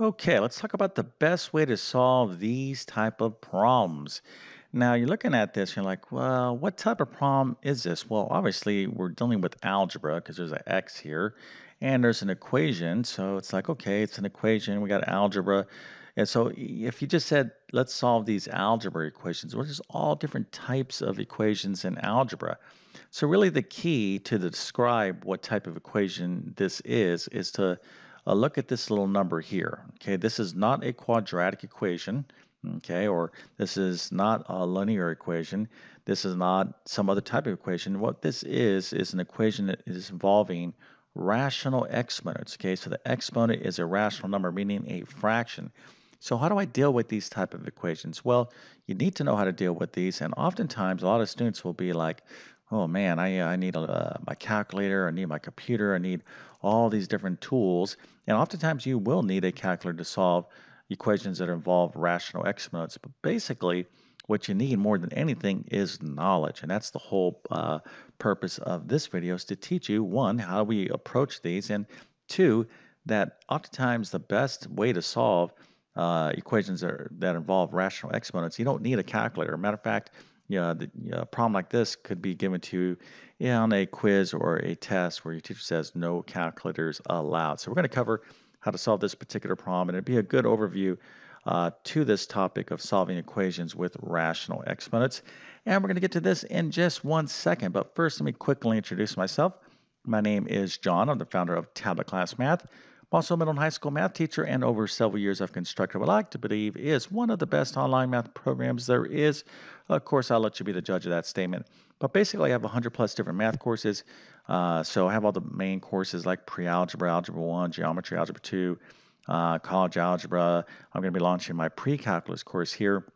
Okay, let's talk about the best way to solve these type of problems. Now you're looking at this, you're like, well, what type of problem is this? Well, obviously we're dealing with algebra because there's an x here and there's an equation. So it's like, okay, it's an equation, we got algebra. And so if you just said, let's solve these algebra equations, well, there's all different types of equations in algebra. So really the key to describe what type of equation this is to look at this little number here. Okay, this is not a quadratic equation. Okay, or this is not a linear equation. This is not some other type of equation. What this is an equation that is involving rational exponents. Okay, so the exponent is a rational number, meaning a fraction. So how do I deal with these type of equations? Well, you need to know how to deal with these, and oftentimes a lot of students will be like, oh man, I need my calculator, I need my computer, I need all these different tools. And oftentimes you will need a calculator to solve equations that involve rational exponents. But basically, what you need more than anything is knowledge. And that's the whole purpose of this video, is to teach you, one, how we approach these, and two, that oftentimes the best way to solve equations that involve rational exponents, you don't need a calculator. Matter of fact, a problem like this could be given to you on a quiz or a test where your teacher says no calculators allowed. So we're going to cover how to solve this particular problem, and it'd be a good overview to this topic of solving equations with rational exponents. And we're going to get to this in just 1 second, but first let me quickly introduce myself. My name is John. I'm the founder of Tablet Class Math. I'm also a middle and high school math teacher, and over several years I've constructed what I like to believe is one of the best online math programs there is. Of course, I'll let you be the judge of that statement. But basically, I have 100 plus different math courses. So I have all the main courses like pre-algebra, algebra 1, geometry, algebra 2, college algebra. I'm going to be launching my pre-calculus course here.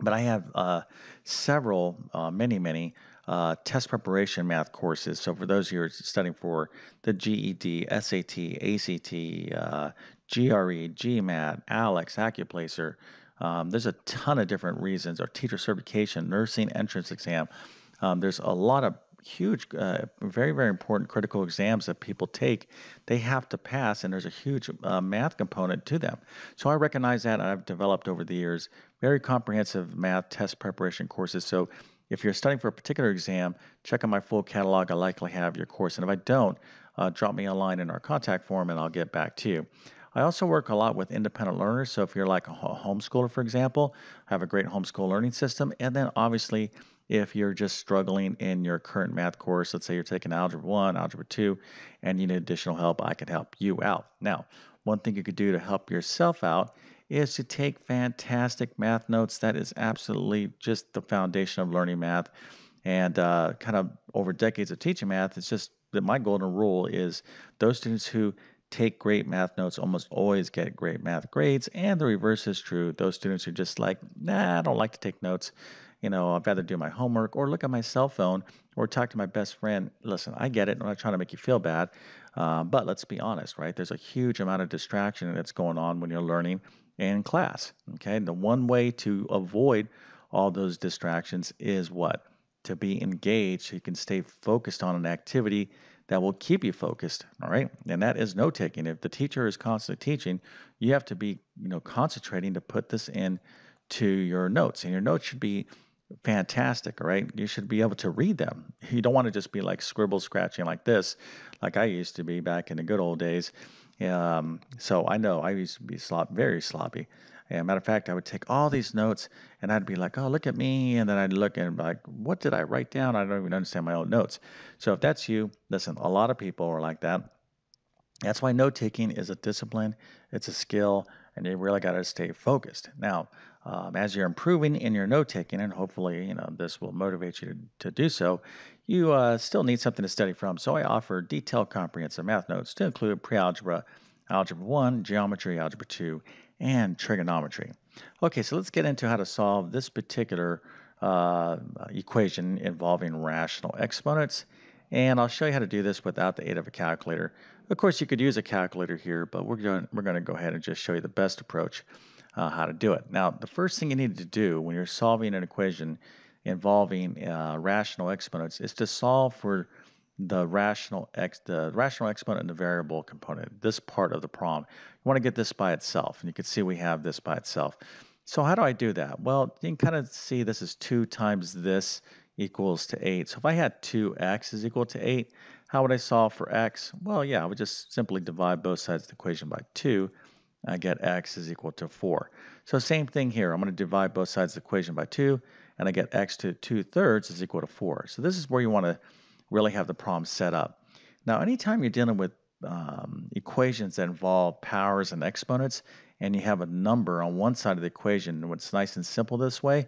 But I have several, many test preparation math courses. So for those who are studying for the GED, SAT, ACT, GRE, GMAT, ALEKS, ACCUPLACER, there's a ton of different reasons, or teacher certification, nursing entrance exam. There's a lot of huge, very, very important critical exams that people take. They have to pass, and there's a huge math component to them. So I recognize that, and I've developed over the years very comprehensive math test preparation courses. So if you're studying for a particular exam, check out my full catalog. I likely have your course. And if I don't, drop me a line in our contact form, and I'll get back to you. I also work a lot with independent learners. So if you're like a homeschooler, for example, I have a great homeschool learning system. And then obviously, if you're just struggling in your current math course, let's say you're taking Algebra 1, Algebra 2, and you need additional help, I can help you out. Now, one thing you could do to help yourself out is to take fantastic math notes. That is absolutely just the foundation of learning math. And kind of over decades of teaching math, it's just that my golden rule is those students who take great math notes almost always get great math grades, and the reverse is true. Those students who just like, nah, I don't like to take notes. You know, I'd rather do my homework or look at my cell phone or talk to my best friend. Listen, I get it. I'm not trying to make you feel bad, but let's be honest, right? There's a huge amount of distraction that's going on when you're learning in class, okay? And the one way to avoid all those distractions is what? To be engaged, so you can stay focused on an activity that will keep you focused, all right? And that is note-taking. If the teacher is constantly teaching, you have to be, concentrating to put this in to your notes. And your notes should be fantastic, all right? You should be able to read them. You don't want to just be like scribble scratching like this, like I used to be back in the good old days. So I know I used to be very sloppy. And matter of fact, I would take all these notes and I'd be like, oh, look at me. And then I'd look and be like, what did I write down? I don't even understand my own notes. So if that's you, listen, a lot of people are like that. That's why note-taking is a discipline. It's a skill, and you really got to stay focused. Now, as you're improving in your note-taking, and hopefully, this will motivate you to do so, you still need something to study from. So I offer detailed comprehensive math notes to include pre-algebra, algebra 1, geometry, algebra 2, and trigonometry. Okay, so let's get into how to solve this particular equation involving rational exponents. And I'll show you how to do this without the aid of a calculator. Of course, you could use a calculator here, but we're going to go ahead and just show you the best approach how to do it. Now, the first thing you need to do when you're solving an equation involving rational exponents is to solve for the rational exponent and the variable component, this part of the problem. You want to get this by itself, and you can see we have this by itself. So how do I do that? Well, you can kind of see this is 2 times this equals to 8. So if I had 2x is equal to 8, how would I solve for x? Well, yeah, I would just simply divide both sides of the equation by 2. I get x is equal to 4. So same thing here. I'm going to divide both sides of the equation by 2, and I get x to 2/3 is equal to 4. So this is where you want to really have the problem set up. Now, anytime you're dealing with equations that involve powers and exponents, and you have a number on one side of the equation, and it's nice and simple this way,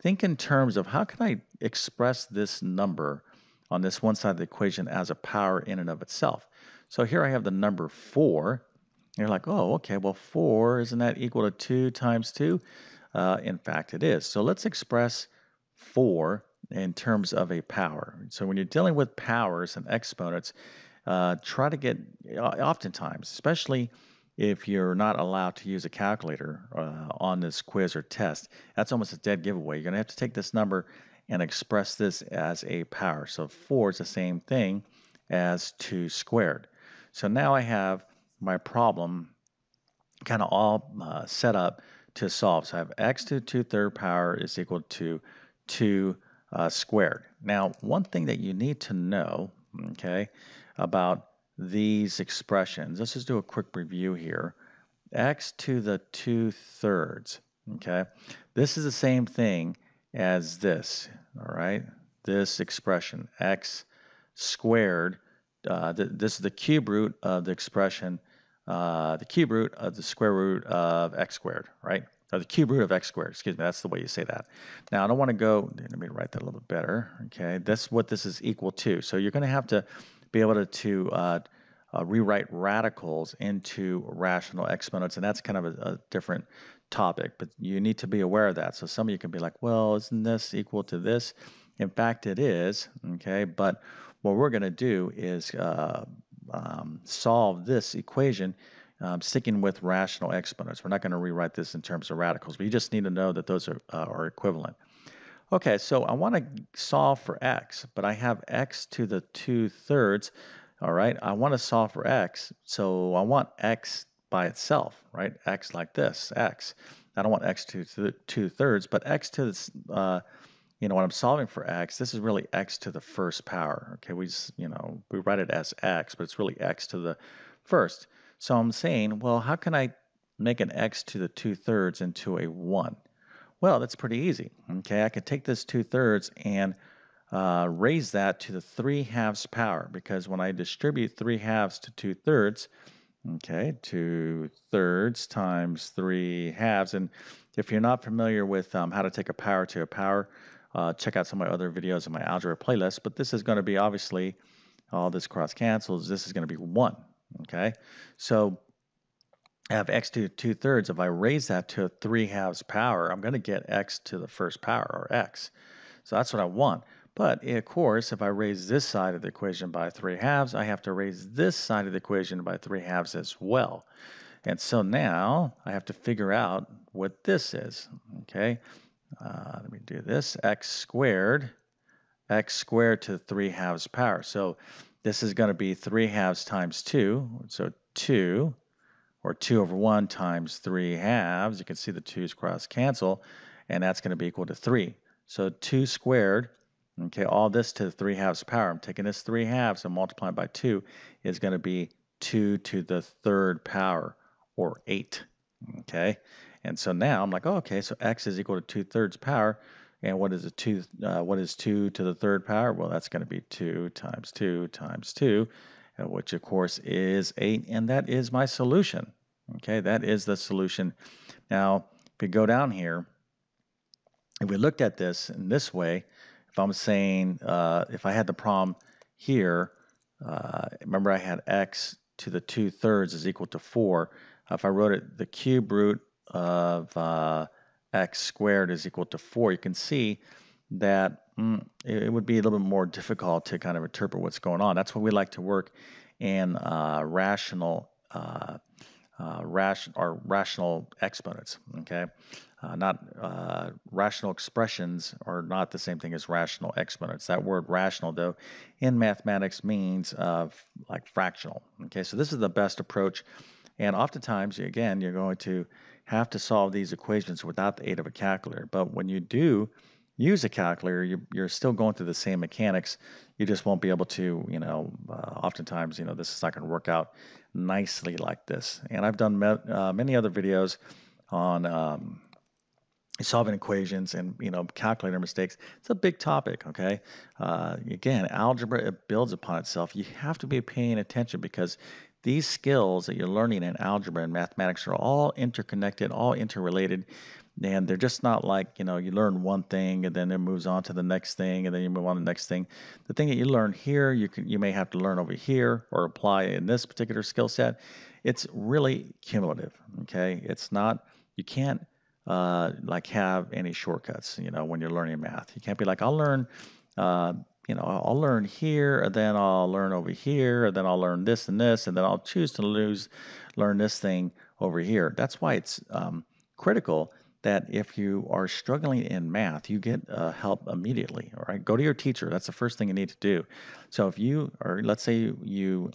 think in terms of how can I express this number on this one side of the equation as a power in and of itself. So here I have the number 4, and you're like, oh, okay, well 4, isn't that equal to 2 times 2? In fact, it is. So let's express 4 in terms of a power. So when you're dealing with powers and exponents, try to get, oftentimes, especially if you're not allowed to use a calculator on this quiz or test, that's almost a dead giveaway. You're going to have to take this number and express this as a power. So 4 is the same thing as 2 squared. So now I have my problem kind of all set up to solve. So I have x to 2/3 power is equal to 2 squared. Now, one thing that you need to know, okay, about these expressions. Let's just do a quick review here. X to the 2/3, okay? This is the same thing as this, all right? This expression, x squared, this is the cube root of the expression, the cube root of the square root of x squared, right? Or the cube root of x squared, excuse me, that's the way you say that. Now, I don't want to go, let me write that a little bit better, okay? That's what this is equal to. So you're going to have to be able to rewrite radicals into rational exponents, and that's kind of a different topic, but you need to be aware of that. So some of you can be like, well, isn't this equal to this? In fact, it is, okay, but what we're going to do is solve this equation sticking with rational exponents. We're not going to rewrite this in terms of radicals, but you just need to know that those are equivalent. Okay, so I want to solve for x, but I have x to the 2/3, all right? I want to solve for x, so I want x by itself, right? X like this, x. I don't want x to the 2/3, but x to this, you know, when I'm solving for x, this is really x to the first power, okay? We just, you know, we write it as x, but it's really x to the first. So I'm saying, well, how can I make an x to the 2/3 into a 1? Well, that's pretty easy, okay? I could take this 2/3 and raise that to the 3/2 power, because when I distribute 3/2 to 2/3, okay, 2/3 times 3/2, and if you're not familiar with how to take a power to a power, check out some of my other videos in my algebra playlist, but this is gonna be, obviously, all this cross cancels, this is gonna be 1, okay? So I have x to 2/3. If I raise that to a 3/2 power, I'm going to get x to the first power, or x. So that's what I want. But, of course, if I raise this side of the equation by 3/2, I have to raise this side of the equation by 3/2 as well. And so now I have to figure out what this is, okay? Let me do this. X squared to 3/2 power. So this is going to be 3/2 times 2, so 2. Or 2/1 times 3/2. You can see the 2's cross cancel, and that's going to be equal to 3. So 2 squared, okay, all this to the 3/2 power. I'm taking this 3/2 and multiplying by 2 is going to be 2 to the 3rd power, or 8, okay? And so now I'm like, oh, okay, so x is equal to 2/3 power, and what is a 2, what is 2 to the 3rd power? Well, that's going to be 2 times 2 times 2, which of course is 8, and that is my solution. Okay, that is the solution. Now, if we go down here, if we looked at this in this way, if I'm saying, if I had the problem here, remember I had x to the 2/3 is equal to 4. If I wrote it, the cube root of x squared is equal to 4, you can see that it would be a little bit more difficult to kind of interpret what's going on. That's why we like to work in rational rational exponents, okay? Rational expressions are not the same thing as rational exponents. That word rational, though, in mathematics means like fractional, okay? So this is the best approach. And oftentimes, again, you're going to have to solve these equations without the aid of a calculator. But when you do use a calculator, you're still going through the same mechanics. You just won't be able to, you know, oftentimes, you know, this is not going to work out nicely like this. And I've done many other videos on solving equations and, you know, calculator mistakes. It's a big topic, okay? Again, algebra, it builds upon itself. You have to be paying attention because these skills that you're learning in algebra and mathematics are all interconnected, all interrelated, and they're just not like, you know, you learn one thing and then it moves on to the next thing and then you move on to the next thing. The thing that you learn here, you may have to learn over here or apply in this particular skill set. It's really cumulative, okay? It's not, you can't like have any shortcuts, you know, when you're learning math. You can't be like, I'll learn you know, I'll learn here, and then I'll learn over here, and then I'll learn this and this, and then I'll choose to learn this thing over here. That's why it's critical that if you are struggling in math, you get help immediately, all right? Go to your teacher. That's the first thing you need to do. So if you, or let's say you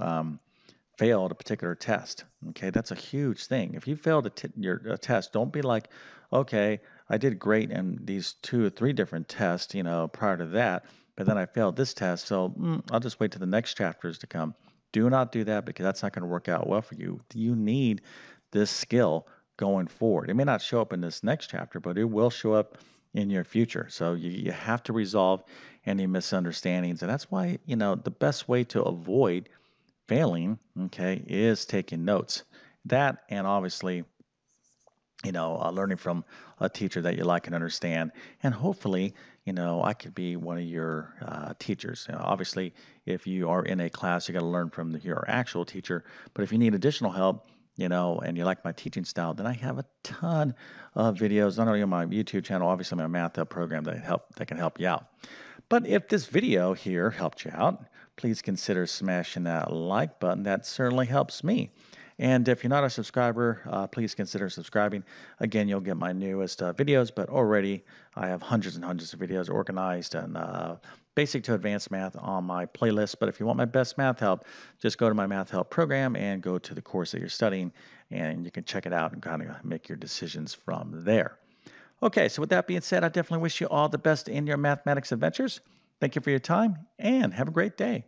failed a particular test, okay? That's a huge thing. If you failed a test, don't be like, okay, I did great in these 2 or 3 different tests, you know, prior to that, but then I failed this test, so I'll just wait till the next chapters to come. Do not do that because that's not going to work out well for you. You need this skill going forward. It may not show up in this next chapter, but it will show up in your future. So you have to resolve any misunderstandings, and that's why, you know, the best way to avoid failing, okay, is taking notes. That and obviously, you know, learning from a teacher that you like and understand, and hopefully, you know, I could be one of your teachers. You know, obviously, if you are in a class, you got to learn from your actual teacher. But if you need additional help, you know, and you like my teaching style, then I have a ton of videos, not only on my YouTube channel, obviously my Math Hub program that can help you out. But if this video here helped you out, please consider smashing that like button. That certainly helps me. And if you're not a subscriber, please consider subscribing. Again, you'll get my newest videos, but already I have hundreds and hundreds of videos organized and basic to advanced math on my playlist. But if you want my best math help, just go to my Math Help program and go to the course that you're studying, and you can check it out and kind of make your decisions from there. Okay, so with that being said, I definitely wish you all the best in your mathematics adventures. Thank you for your time, and have a great day.